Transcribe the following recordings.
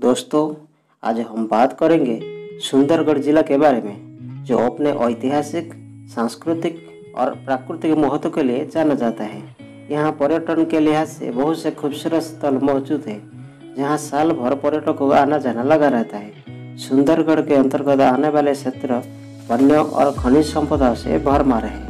दोस्तों, आज हम बात करेंगे सुंदरगढ़ जिला के बारे में, जो अपने ऐतिहासिक, सांस्कृतिक और प्राकृतिक महत्व के लिए जाना जाता है। यहाँ पर्यटन के लिहाज से बहुत से खूबसूरत स्थल मौजूद है, जहाँ साल भर पर्यटकों का आना जाना लगा रहता है। सुंदरगढ़ के अंतर्गत आने वाले क्षेत्र वन्य और खनिज संपदा से भरमार है।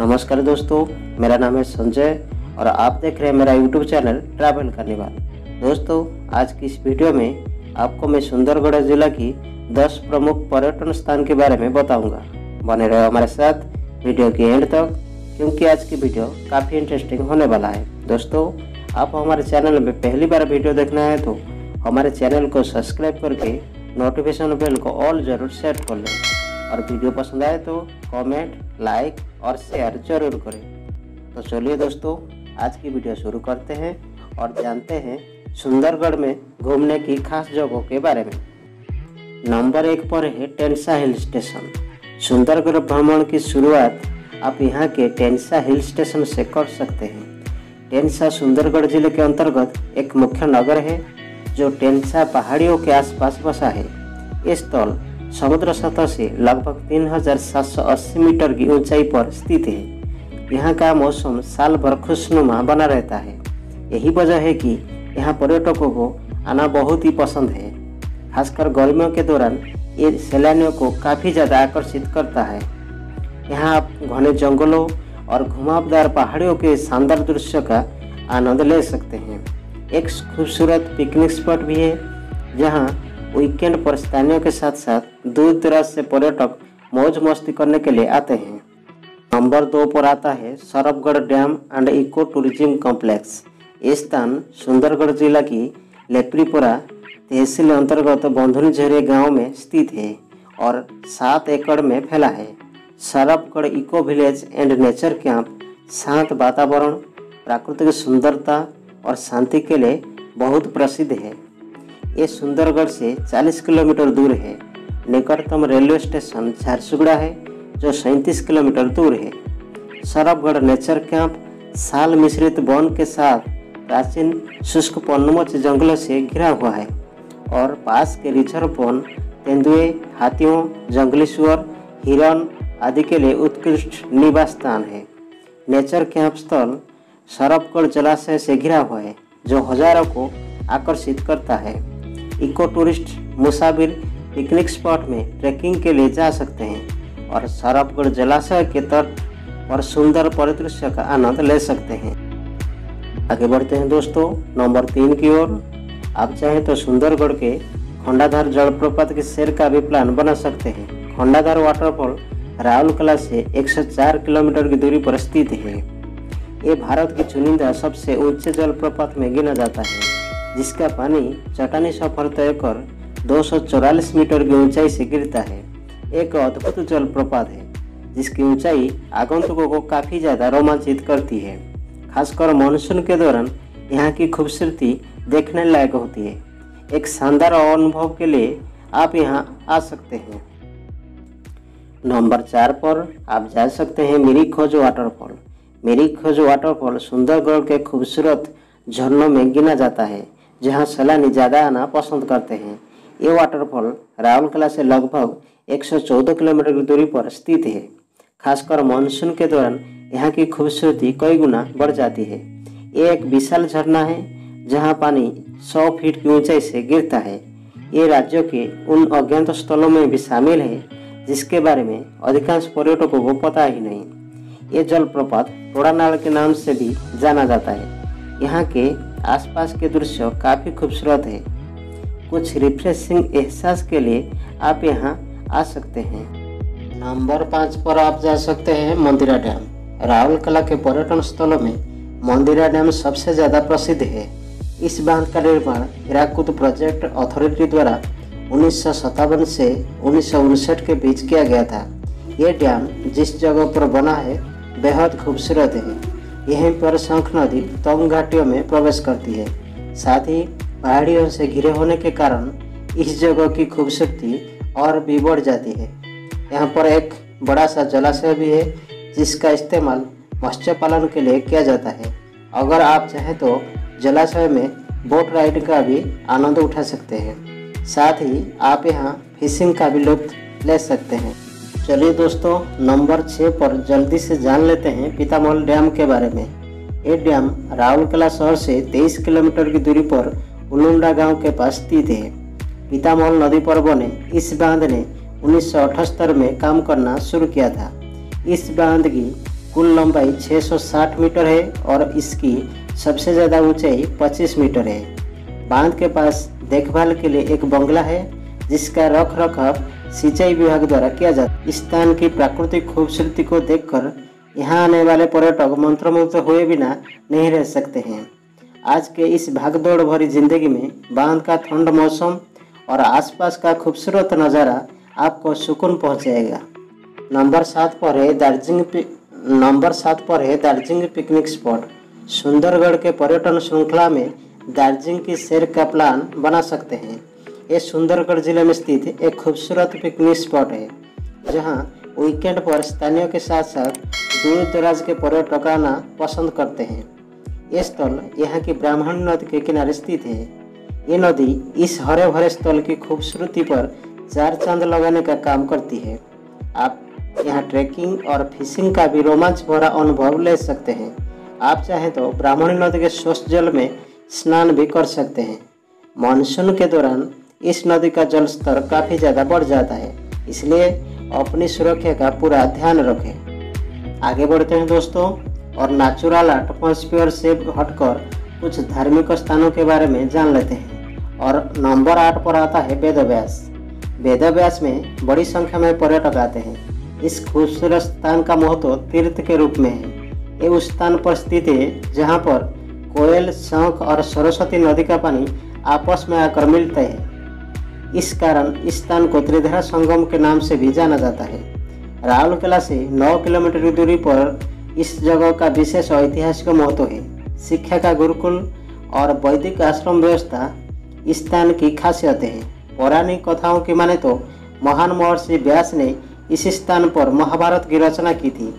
नमस्कार दोस्तों, मेरा नाम है संजय और आप देख रहे हैं मेरा YouTube चैनल ट्रैवल कार्निवल। दोस्तों, आज की इस वीडियो में आपको मैं सुंदरगढ़ जिला की 10 प्रमुख पर्यटन स्थान के बारे में बताऊंगा। बने रहो हमारे साथ वीडियो के एंड तक, क्योंकि आज की वीडियो काफ़ी इंटरेस्टिंग होने वाला है। दोस्तों, आप हमारे चैनल में पहली बार वीडियो देखना है तो हमारे चैनल को सब्सक्राइब करके नोटिफिकेशन बेल को ऑल जरूर सेट कर लें और वीडियो पसंद आए तो कमेंट, लाइक और शेयर जरूर करें। तो चलिए दोस्तों, आज की वीडियो शुरू करते हैं और जानते हैं सुंदरगढ़ में घूमने की खास जगहों के बारे में। नंबर 1 पर है टेंसा हिल स्टेशन। सुंदरगढ़ भ्रमण की शुरुआत आप यहाँ के टेंसा हिल स्टेशन से कर सकते हैं। टेंसा सुंदरगढ़ जिले के अंतर्गत एक मुख्य नगर है, जो टेंसा पहाड़ियों के आसपास बसा है। ये स्थल समुद्र सतह से लगभग 3780 मीटर की ऊंचाई पर स्थित है। यहाँ का मौसम साल भर खुशनुमा बना रहता है। यही वजह है कि यहाँ पर्यटकों को आना बहुत ही पसंद है। खासकर गर्मियों के दौरान ये सैलानियों को काफ़ी ज़्यादा आकर्षित करता है। यहाँ आप घने जंगलों और घुमावदार पहाड़ियों के शानदार दृश्य का आनंद ले सकते हैं। एक खूबसूरत पिकनिक स्पॉट भी है, जहाँ वीकेंड पर स्थानीयों के साथ साथ दूर दराज से पर्यटक मौज मस्ती करने के लिए आते हैं। नंबर 2 पर आता है Sarbagarh dam and eco tourism complex. ये स्थान सुंदरगढ़ जिला की लेपरीपुरा तहसील अंतर्गत बंधुनी झेरे गाँव में स्थित है और 7 एकड़ में फैला है। Sarbagarh eco village and nature camp शांत वातावरण, प्राकृतिक सुंदरता और शांति के लिए बहुत प्रसिद्ध है। ये सुंदरगढ़ से 40 किलोमीटर दूर है। निकटतम रेलवे स्टेशन झारसुगुड़ा है, जो 37 किलोमीटर दूर है। सरबगढ़ नेचर कैंप साल मिश्रित वन के साथ प्राचीन शुष्क पर्णमोच जंगलों से घिरा हुआ है और पास के रिजर्व वन तेंदुए, हाथियों, जंगली सुअर, हिरण आदि के लिए उत्कृष्ट निवास स्थान है। नेचर कैंप स्थल सरबगढ़ जलाशय से घिरा हुआ है, जो हजारों को आकर्षित करता है। इको टूरिस्ट मुसाफिर पिकनिक स्पॉट में ट्रैकिंग के लिए जा सकते हैं और सरबगढ़ जलाशय के तट पर सुंदर परिदृश्य का आनंद ले सकते हैं। आगे बढ़ते हैं दोस्तों नंबर 3 की ओर। आप चाहें तो सुंदरगढ़ के खंडाधार जलप्रपात की सैर का भी प्लान बना सकते हैं। खंडाधार वाटरफॉल राहुल किला से 104 किलोमीटर की दूरी पर स्थित है। ये भारत की चुनिंदा सबसे ऊंचे जलप्रपात में गिना जाता है, जिसका पानी चट्टानी सफर तय कर 244 मीटर की ऊंचाई से गिरता है। एक अद्भुत जलप्रपात है, जिसकी ऊंचाई आगंतुकों को काफ़ी ज़्यादा रोमांचित करती है। खासकर मानसून के दौरान यहाँ की खूबसूरती देखने लायक होती है। एक शानदार अनुभव के लिए आप यहाँ आ सकते हैं। नंबर 4 पर आप जा सकते हैं मिरी खोज वाटरफॉल। मिरी खोज वाटरफॉल सुंदरगढ़ के खूबसूरत झरनों में गिना जाता है, जहाँ सैलानी ज़्यादा आना पसंद करते हैं। ये वाटरफॉल राउरकेला से लगभग 114 किलोमीटर की दूरी पर स्थित है। खासकर मानसून के दौरान यहाँ की खूबसूरती कई गुना बढ़ जाती है। ये एक विशाल झरना है, जहाँ पानी 100 फीट की ऊंचाई से गिरता है। ये राज्य के उन अज्ञात स्थलों में भी शामिल है, जिसके बारे में अधिकांश पर्यटकों को पता ही नहीं। ये जलप्रपात तोड़नाल के नाम से भी जाना जाता है। यहाँ के आसपास के दृश्य काफ़ी खूबसूरत है। कुछ रिफ्रेशिंग एहसास के लिए आप यहाँ आ सकते हैं। नंबर 5 पर आप जा सकते हैं मंदिरा डैम। राउरकेला के पर्यटन स्थलों में मंदिरा डैम सबसे ज़्यादा प्रसिद्ध है। इस बांध का निर्माण हिराकूद प्रोजेक्ट अथॉरिटी द्वारा 1957 से 1959 के बीच किया गया था। यह डैम जिस जगह पर बना है बेहद खूबसूरत है। यहीं पर शंख नदी तंग घाटियों में प्रवेश करती है। साथ ही पहाड़ियों से घिरे होने के कारण इस जगह की खूबसूरती और भी बढ़ जाती है। यहाँ पर एक बड़ा सा जलाशय भी है, जिसका इस्तेमाल मत्स्य पालन के लिए किया जाता है। अगर आप चाहें तो जलाशय में बोट राइड का भी आनंद उठा सकते हैं। साथ ही आप यहाँ फिशिंग का भी लुत्फ ले सकते हैं। चलिए दोस्तों, नंबर 6 पर जल्दी से जान लेते हैं पितामोहल डैम के बारे में। ये डैम राउरकेला शहर से 23 किलोमीटर की दूरी पर उलुंडा गांव के पास स्थित है। पितामोहल नदी पर बने इस बांध ने 1978 में काम करना शुरू किया था। इस बांध की कुल लंबाई 660 मीटर है और इसकी सबसे ज़्यादा ऊंचाई 25 मीटर है। बांध के पास देखभाल के लिए एक बंगला है जिसका रख रखाव सिंचाई विभाग द्वारा किया जाता है। इस स्थान की प्राकृतिक खूबसूरती को देखकर यहाँ आने वाले पर्यटक मंत्रमुग्ध हुए बिना नहीं रह सकते हैं। आज के इस भागदौड़ भरी जिंदगी में बांध का ठंड मौसम और आसपास का खूबसूरत नज़ारा आपको सुकून पहुँचाएगा। नंबर 7 पर है दार्जिलिंग पिकनिक स्पॉट। सुंदरगढ़ के पर्यटन श्रृंखला में दार्जिलिंग की सैर का प्लान बना सकते हैं। ये सुंदरगढ़ जिले में स्थित एक खूबसूरत पिकनिक स्पॉट है जहाँ वीकेंड पर स्थानीय के साथ साथ दूर दराज के पर्यटक आना पसंद करते हैं। ये स्थल यहाँ की ब्राह्मण नदी के किनारे स्थित है। ये नदी इस हरे भरे स्थल की खूबसूरती पर चार चांद लगाने का काम करती है। आप यहाँ ट्रैकिंग और फिशिंग का भी रोमांच भरा अनुभव ले सकते हैं। आप चाहें तो ब्राह्मणी नदी के स्वच्छ जल में स्नान भी कर सकते हैं। मानसून के दौरान इस नदी का जलस्तर काफ़ी ज़्यादा बढ़ जाता है, इसलिए अपनी सुरक्षा का पूरा ध्यान रखें। आगे बढ़ते हैं दोस्तों और नेचुरल एटमॉस्फेयर से हटकर कुछ धार्मिक स्थानों के बारे में जान लेते हैं। और नंबर 8 पर आता है वेदव्यास। वेदव्यास में बड़ी संख्या में पर्यटक आते हैं। इस खूबसूरत स्थान का महत्व तीर्थ के रूप में है। ये उस स्थान पर स्थित है जहाँ पर कोयल, शंख और सरस्वती नदी का पानी आपस में आकर मिलते हैं। इस कारण इस स्थान को त्रिधरा संगम के नाम से भी जाना जाता है। राहुल से 9 किलोमीटर की दूरी पर इस जगह का विशेष ऐतिहासिक महत्व है। शिक्षा का गुरुकुल और वैदिक आश्रम व्यवस्था इस स्थान की खासियत है। पौराणिक कथाओं की माने तो महान महर्षि व्यास ने इस स्थान पर महाभारत की रचना की थी।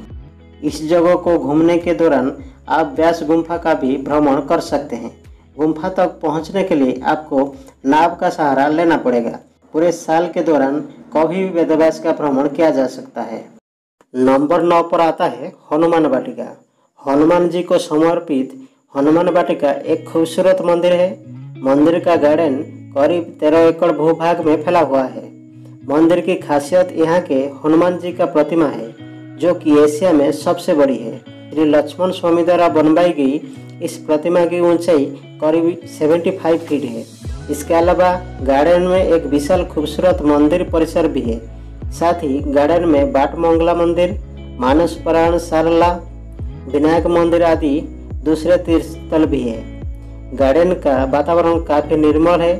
इस जगह को घूमने के दौरान आप व्यास गुम्फा का भी भ्रमण कर सकते हैं। गुम्फा तक पहुंचने के लिए आपको नाव का सहारा लेना पड़ेगा। पूरे साल के दौरान कभी भी वेदव्यास का भ्रमण किया जा सकता है। नंबर 9 पर आता है हनुमान वाटिका। हनुमान जी को समर्पित हनुमान वाटिका एक खूबसूरत मंदिर है। मंदिर का गार्डन करीब 13 एकड़ भूभाग में फैला हुआ है। मंदिर की खासियत यहाँ के हनुमान जी का प्रतिमा है जो कि एशिया में सबसे बड़ी है। श्री लक्ष्मण स्वामी द्वारा बनवाई गई इस प्रतिमा की ऊंचाई करीब 75 फीट है। इसके अलावा गार्डन में एक विशाल खूबसूरत मंदिर परिसर भी है। साथ ही गार्डन में बाट मंगला मंदिर, मानस प्राण सरला, विनायक मंदिर आदि दूसरे तीर्थ स्थल भी है। गार्डन का वातावरण काफ़ी निर्मल है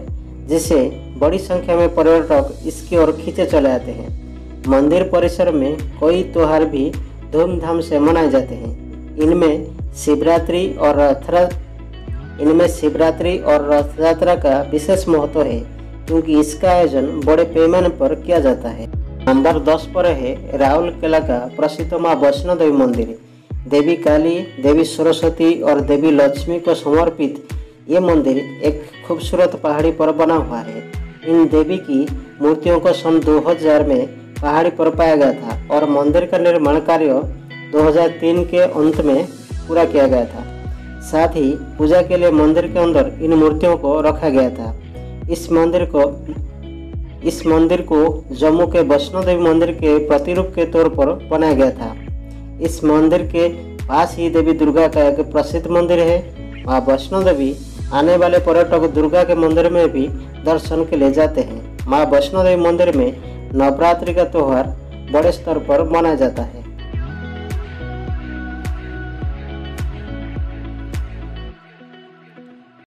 जिससे बड़ी संख्या में पर्यटक इसकी ओर खींचे चले आते हैं। मंदिर परिसर में कई त्यौहार भी धूमधाम से मनाए जाते हैं। इनमें शिवरात्रि और रथ यात्रा का विशेष महत्व है क्योंकि इसका आयोजन बड़े पैमाने पर किया जाता है। नंबर 10 पर है राहुल किला का प्रसिद्ध माँ वैष्णो देवी मंदिर। देवी काली, देवी सरस्वती और देवी लक्ष्मी को समर्पित ये मंदिर एक खूबसूरत पहाड़ी पर बना हुआ है। इन देवी की मूर्तियों को सन 2000 में पहाड़ी पर पाया गया था और मंदिर का निर्माण कार्य 2003 के अंत में पूरा किया गया था। साथ ही पूजा के लिए मंदिर के अंदर इन मूर्तियों को रखा गया था। इस मंदिर को जम्मू के वैष्णो देवी मंदिर के प्रतिरूप के तौर पर बनाया गया था। इस मंदिर के पास ही देवी दुर्गा का एक प्रसिद्ध मंदिर है। माँ वैष्णो देवी आने वाले पर्यटक दुर्गा के मंदिर में भी दर्शन के लिए जाते हैं। माँ वैष्णो देवी मंदिर में नवरात्रि का त्यौहार बड़े स्तर पर मनाया जाता है।